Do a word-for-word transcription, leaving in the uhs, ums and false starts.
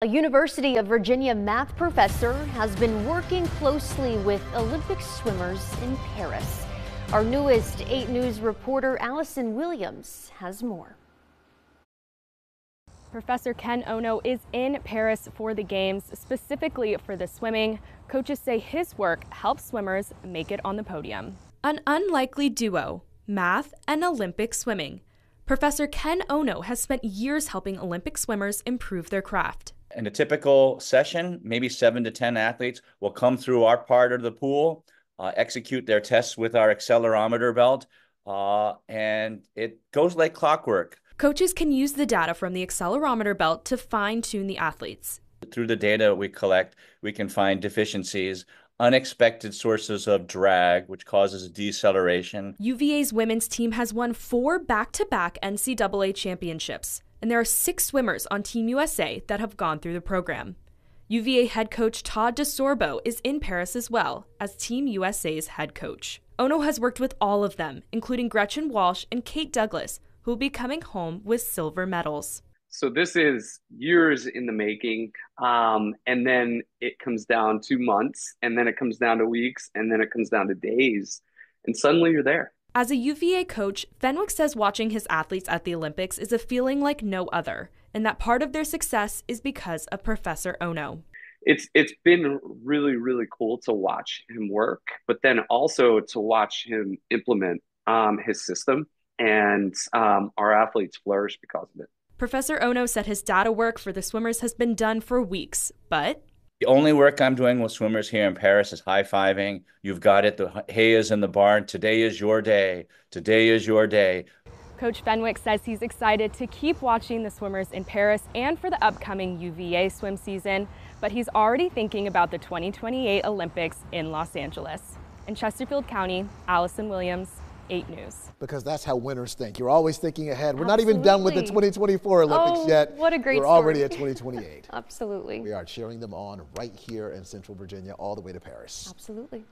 A University of Virginia math professor has been working closely with Olympic swimmers in Paris. Our newest eight News reporter Allison Williams has more. Professor Ken Ono is in Paris for the games, specifically for the swimming. Coaches say his work helps swimmers make it on the podium. An unlikely duo, math and Olympic swimming. Professor Ken Ono has spent years helping Olympic swimmers improve their craft. In a typical session, maybe seven to ten athletes will come through our part of the pool, uh, execute their tests with our accelerometer belt, uh, and it goes like clockwork. Coaches can use the data from the accelerometer belt to fine-tune the athletes. Through the data we collect, we can find deficiencies, unexpected sources of drag, which causes deceleration. U V A's women's team has won four back-to-back N C double A championships, and there are six swimmers on Team U S A that have gone through the program. U V A head coach Todd DeSorbo is in Paris as well as Team U S A's head coach. Ono has worked with all of them, including Gretchen Walsh and Kate Douglas, who will be coming home with silver medals. So this is years in the making, um, and then it comes down to months, and then it comes down to weeks, and then it comes down to days, and suddenly you're there. As a U V A coach, Fenwick says watching his athletes at the Olympics is a feeling like no other, and that part of their success is because of Professor Ono. It's it's been really, really cool to watch him work, but then also to watch him implement um, his system, and um, our athletes flourish because of it. Professor Ono said his data work for the swimmers has been done for weeks, but the only work I'm doing with swimmers here in Paris is high-fiving. You've got it. The hay is in the barn. Today is your day. Today is your day. Coach Fenwick says he's excited to keep watching the swimmers in Paris and for the upcoming U V A swim season, but he's already thinking about the twenty twenty-eight Olympics in Los Angeles. In Chesterfield County, Allison Williams, eight News. Because that's how winners think. You're always thinking ahead. We're Absolutely. Not even done with the twenty twenty-four Olympics oh, yet. What a great We're story. Already at twenty twenty-eight. Absolutely. We are cheering them on right here in Central Virginia all the way to Paris. Absolutely.